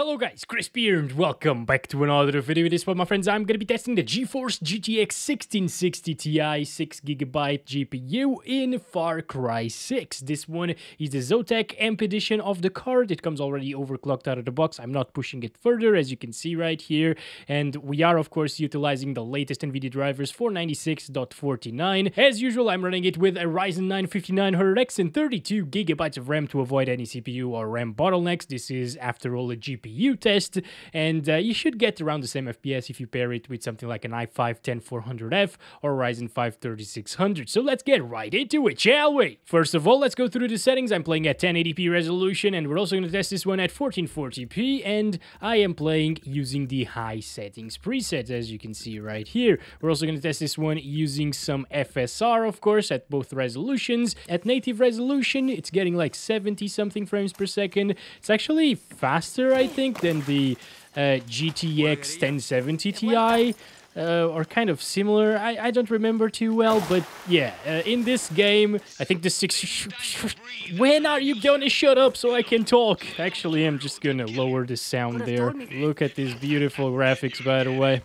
Hello guys, Chris here and welcome back to another video. With this one, my friends, I'm going to be testing the GeForce GTX 1660 Ti 6GB GPU in Far Cry 6. This one is the Zotac Amp Edition of the card. It comes already overclocked out of the box. I'm not pushing it further, as you can see right here. And we are, of course, utilizing the latest NVIDIA drivers, 496.49. As usual, I'm running it with a Ryzen 9 5900X and 32GB of RAM to avoid any CPU or RAM bottlenecks. This is, after all, a GPU test, and you should get around the same FPS if you pair it with something like an i5-10400F or Ryzen 5 3600. So let's get right into it, shall we? First of all, let's go through the settings. I'm playing at 1080p resolution, and we're also going to test this one at 1440p, and I am playing using the high settings presets, as you can see right here. We're also going to test this one using some FSR, of course, at both resolutions. At native resolution, it's getting like 70-something frames per second. It's actually faster, I think, than the GTX 1070 Ti, or kind of similar. I don't remember too well, but yeah, in this game, I think the When are you gonna shut up so I can talk? Actually, I'm just gonna lower the sound there. Look at these beautiful graphics, by the way.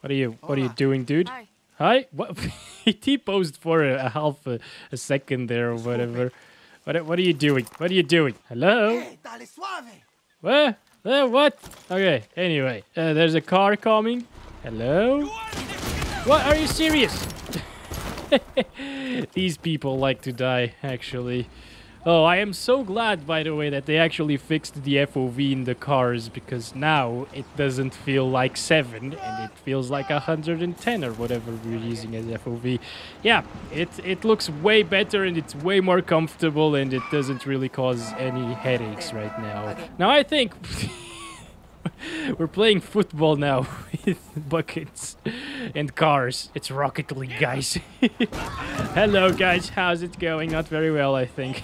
What are you doing, dude? Hi? What? He posed for a half a second there or whatever. What are you doing? What are you doing? Hello? What? What? Okay, anyway. There's a car coming. Hello? What? Are you serious? These people like to die, actually. Oh, I am so glad, by the way, that they actually fixed the FOV in the cars, because now it doesn't feel like 7 and it feels like 110 or whatever we're using as FOV. Yeah, it looks way better and it's way more comfortable and it doesn't really cause any headaches right now. Okay. Now I think we're playing football now with buckets and cars. It's Rocket League, guys. Hello, guys. How's it going? Not very well, I think.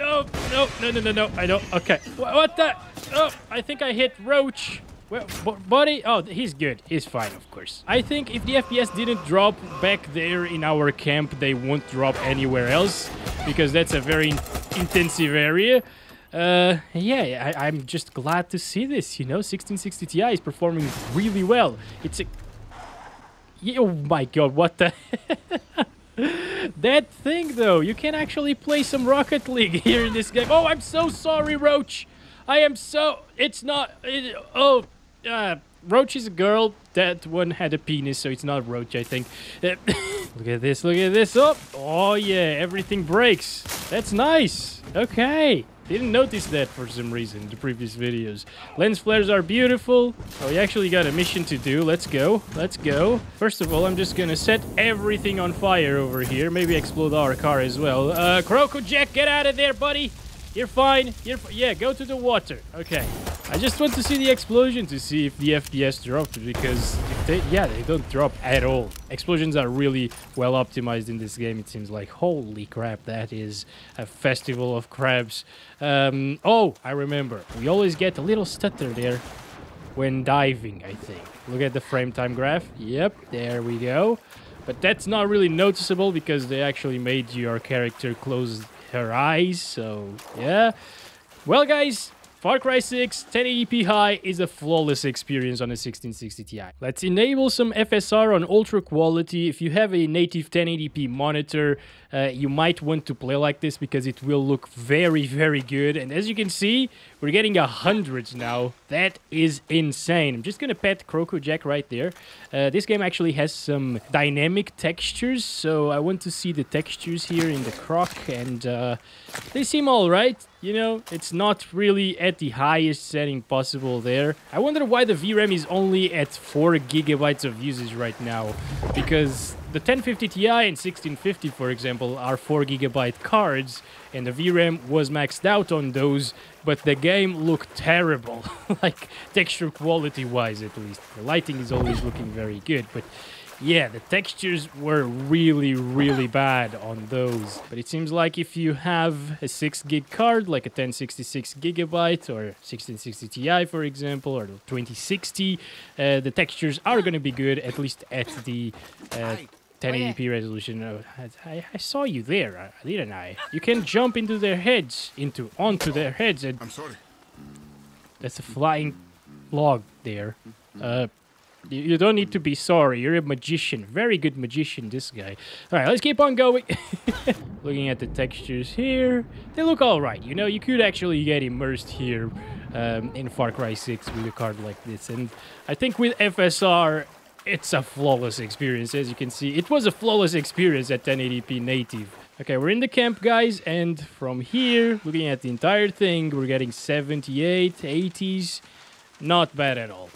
Oh, no, no, no, no, no. I don't. Okay. What the? Oh, I think I hit Roach. Well, buddy. Oh, he's good. He's fine, of course. I think if the FPS didn't drop back there in our camp, they won't drop anywhere else, because that's a very intensive area. Yeah, I'm just glad to see this, you know, 1660 Ti is performing really well. It's a... Oh my god, what the... That thing, though, you can actually play some Rocket League here in this game. Oh, I'm so sorry, Roach. I am so... It's not... Roach is a girl. That one had a penis, so it's not Roach, I think. Look at this, look at this. Oh, oh yeah, everything breaks. That's nice. Okay. Didn't notice that for some reason in the previous videos. Lens flares are beautiful. Oh, we actually got a mission to do. Let's go. Let's go. First of all, I'm just gonna set everything on fire over here. Maybe explode our car as well. Croco Jack, get out of there, buddy. You're fine. Yeah, go to the water. Okay. I just want to see the explosion to see if the FPS dropped, because if they don't drop at all. Explosions are really well optimized in this game, it seems like. Holy crap, that is a festival of crabs. Oh, I remember. We always get a little stutter there when diving, I think. Look at the frame time graph. Yep, there we go. But that's not really noticeable because they actually made your character close her eyes, so yeah. Well, guys... Far Cry 6 1080p high is a flawless experience on a 1660 Ti. Let's enable some FSR on ultra quality. If you have a native 1080p monitor, you might want to play like this because it will look very, very good. And as you can see, we're getting 100s now. That is insane. I'm just gonna pet Croco Jack right there. This game actually has some dynamic textures, so I want to see the textures here in the croc, and they seem all right. You know, it's not really at the highest setting possible there. I wonder why the VRAM is only at 4 GB of usage right now, because the 1050 Ti and 1650, for example, are 4 GB cards, and the VRAM was maxed out on those, but the game looked terrible, like texture quality-wise at least. The lighting is always looking very good, but... yeah, the textures were really, really bad on those. But it seems like if you have a 6 GB card, like a 1066 GB or 1660 Ti, for example, or 2060, the textures are going to be good, at least at the 1080p resolution. Oh, I saw you there, didn't I? You can jump into their heads, onto their heads. And I'm sorry. That's a flying log there. You don't need to be sorry. You're a magician. Very good magician, this guy. All right, let's keep on going. Looking at the textures here, they look all right. You know, you could actually get immersed here in Far Cry 6 with a card like this. And I think with FSR, it's a flawless experience. As you can see, it was a flawless experience at 1080p native. Okay, we're in the camp, guys. And from here, looking at the entire thing, we're getting 78, 80s. Not bad at all.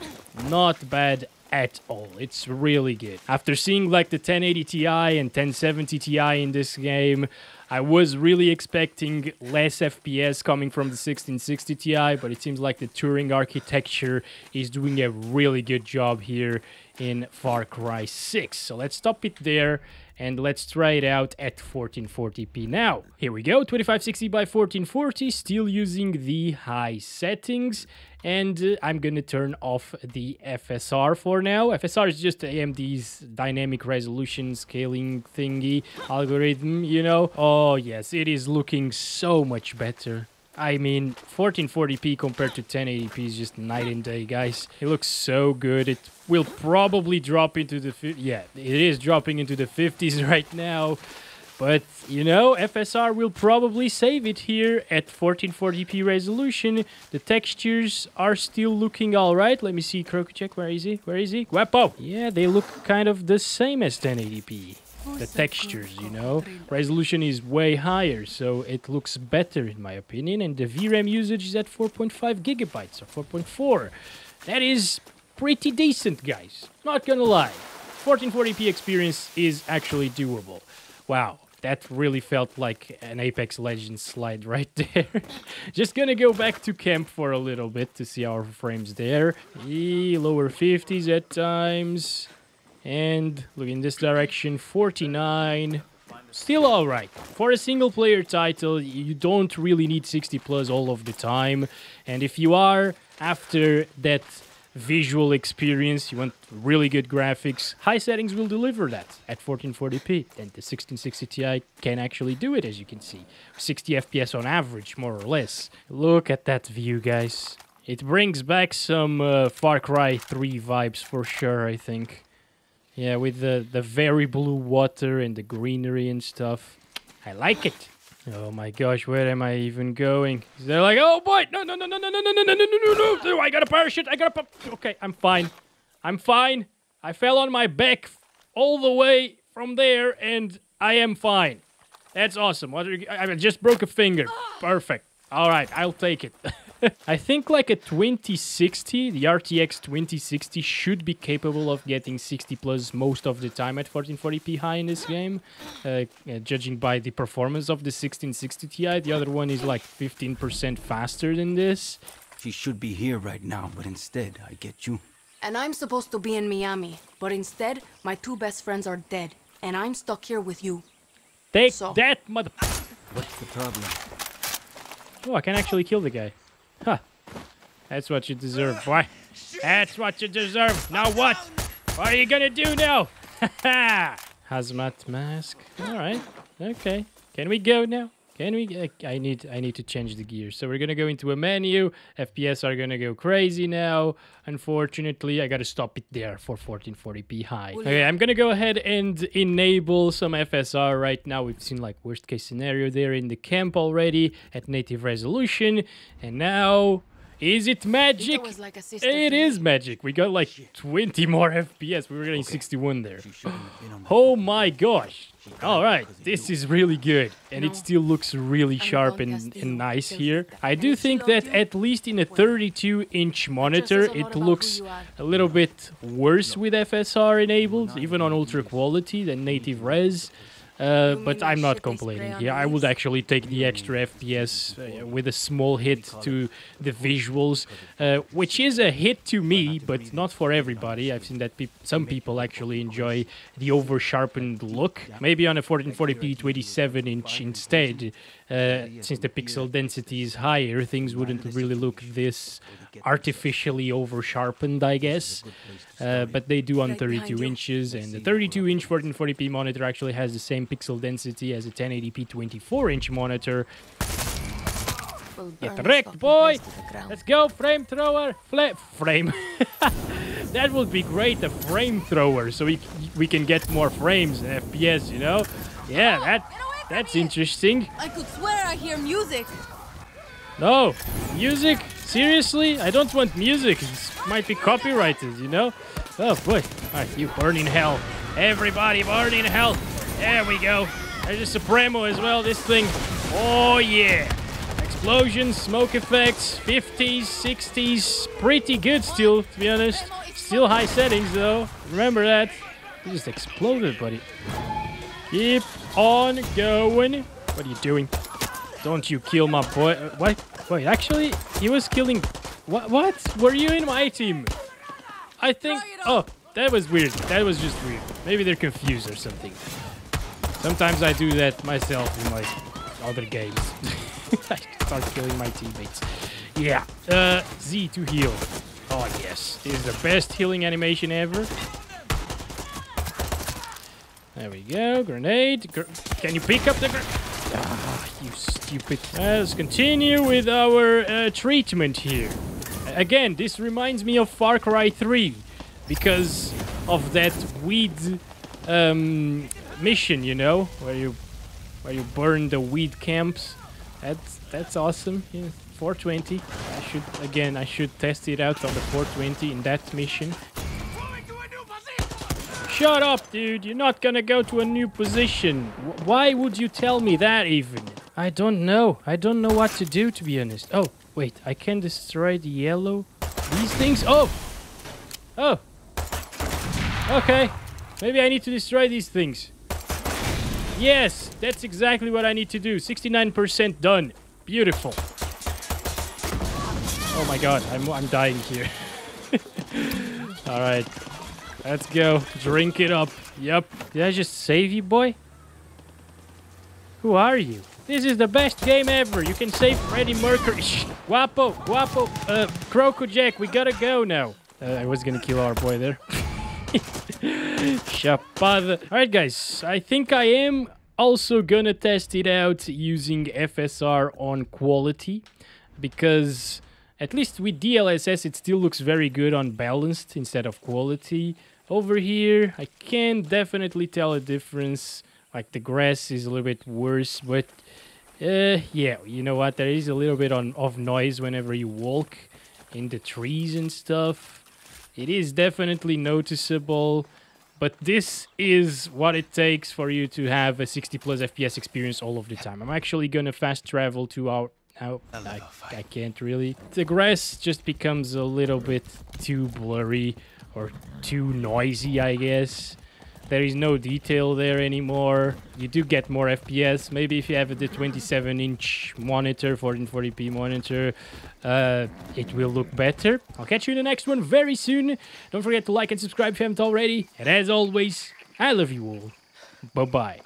Not bad at all. It's really good. After seeing like the 1080 Ti and 1070 Ti in this game, I was really expecting less FPS coming from the 1660 Ti, but it seems like the Turing architecture is doing a really good job here in Far Cry 6. So let's stop it there and let's try it out at 1440p now. Here we go, 2560 by 1440, still using the high settings. And I'm gonna turn off the FSR for now. FSR is just AMD's dynamic resolution scaling thingy algorithm, you know. Oh yes, it is looking so much better. I mean, 1440p compared to 1080p is just night and day, guys. It looks so good. It will probably drop into the... yeah, it is dropping into the 50s right now. But, you know, FSR will probably save it here at 1440p resolution. The textures are still looking all right. Let me see, Croco Jack, where is he? Where is he? Guapo! Yeah, they look kind of the same as 1080p. The textures, you know, resolution is way higher, so it looks better in my opinion. And the VRAM usage is at 4.5 gigabytes or 4.4. That is pretty decent, guys. Not gonna lie, 1440p experience is actually doable. Wow, that really felt like an Apex Legends slide right there. Just gonna go back to camp for a little bit to see our frames there. E lower 50s at times. And look in this direction, 49, still all right. For a single player title, you don't really need 60 plus all of the time. And if you are after that visual experience, you want really good graphics, high settings will deliver that at 1440p. And the 1660 Ti can actually do it, as you can see. 60 FPS on average, more or less. Look at that view, guys. It brings back some Far Cry 3 vibes for sure, I think. Yeah, with the very blue water and the greenery and stuff. I like it. Oh my gosh, where am I even going? They're like, oh boy, no. I got a parachute, okay, I'm fine. I'm fine. I fell on my back all the way from there and I am fine. That's awesome. What are you, I just broke a finger. Perfect. All right, I'll take it. I think like a 2060, the RTX 2060 should be capable of getting 60 plus most of the time at 1440p high in this game, judging by the performance of the 1660 Ti. The other one is like 15% faster than this. She should be here right now, but instead I get you. And I'm supposed to be in Miami, but instead my two best friends are dead, and I'm stuck here with you. Take that, mother... What's the problem? Oh, I can actually kill the guy. Huh. That's what you deserve, boy. That's what you deserve. Now what? What are you gonna do now? Haha! Hazmat mask. Alright. Okay. Can we go now? Can we? I need to change the gear. So we're gonna go into a menu. FPS are gonna go crazy now. Unfortunately, I gotta stop it there for 1440p high. Okay, I'm gonna go ahead and enable some FSR right now. We've seen like worst case scenario there in the camp already at native resolution. And now, is it magic? It is magic. We got like 20 more FPS. We were getting 61 there. Oh my gosh. All right, this is really good, and it still looks really sharp and nice here. I do think that at least in a 32-inch monitor, it looks a little bit worse with FSR enabled, even on ultra quality than native res. But I'm not complaining here. I would actually take the extra FPS with a small hit to the visuals, which is a hit to me, but not for everybody. I've seen that some people actually enjoy the over-sharpened look. Maybe on a 1440p 27-inch instead, since the pixel density is higher, things wouldn't really look this artificially over-sharpened, I guess. But they do on 32 inches, and the 32-inch 1440p monitor actually has the same pixel density as a 1080p 24-inch monitor. Get wrecked, boy! Let's go, frame thrower! Frame! That would be great, a frame thrower, so we can get more frames and FPS, you know? Yeah, that's interesting. I could swear I hear music! No! Music? Seriously? I don't want music. It might be copyrighted, you know? Oh, boy. Alright, you burn in hell. Everybody burn in hell! There we go! There's a Supremo as well, this thing. Oh, yeah! Explosions, smoke effects, 50s, 60s, pretty good still, to be honest. Still high settings, though. Remember that. You just exploded, buddy. Keep on going. What are you doing? Don't you kill my boy. What? Wait, actually, he was killing... What? Were you in my team? I think... Oh, that was weird. That was just weird. Maybe they're confused or something. Sometimes I do that myself in, like, other games. I start killing my teammates. Yeah. Z to heal. Oh, yes. This is the best healing animation ever. There we go. Grenade. Can you pick up the grenade? Ah, you stupid. Let's continue with our treatment here. Again, this reminds me of Far Cry 3. Because of that weed mission, you know? Where you burn the weed camps. That's awesome. Yeah, 420. I should test it out on the 420 in that mission. Shut up, dude. You're not gonna go to a new position. Why would you tell me that even? I don't know. I don't know what to do, to be honest. Oh, wait. I can destroy the yellow. These things? Oh! Oh! Okay. Maybe I need to destroy these things. Yes, that's exactly what I need to do. 69% done. Beautiful. Oh my god, I'm dying here. All right, let's go. Drink it up. Yep. Did I just save you, boy? Who are you? This is the best game ever. You can save Freddy Mercury. Guapo. Croco Jack, we gotta go now. I was gonna kill our boy there. Chapada. Alright guys, I think I am also gonna test it out using FSR on quality, because at least with DLSS it still looks very good on balanced instead of quality. Over here I can definitely tell a difference, like the grass is a little bit worse, but yeah, you know what, there is a little bit of noise whenever you walk in the trees and stuff. It is definitely noticeable, but this is what it takes for you to have a 60 plus FPS experience all of the time. I'm actually gonna fast travel to our... Oh, I can't really. The grass just becomes a little bit too blurry or too noisy, I guess. There is no detail there anymore. You do get more FPS. Maybe if you have the 27-inch monitor, 1440p monitor, it will look better. I'll catch you in the next one very soon. Don't forget to like and subscribe if you haven't already. And as always, I love you all. Bye-bye.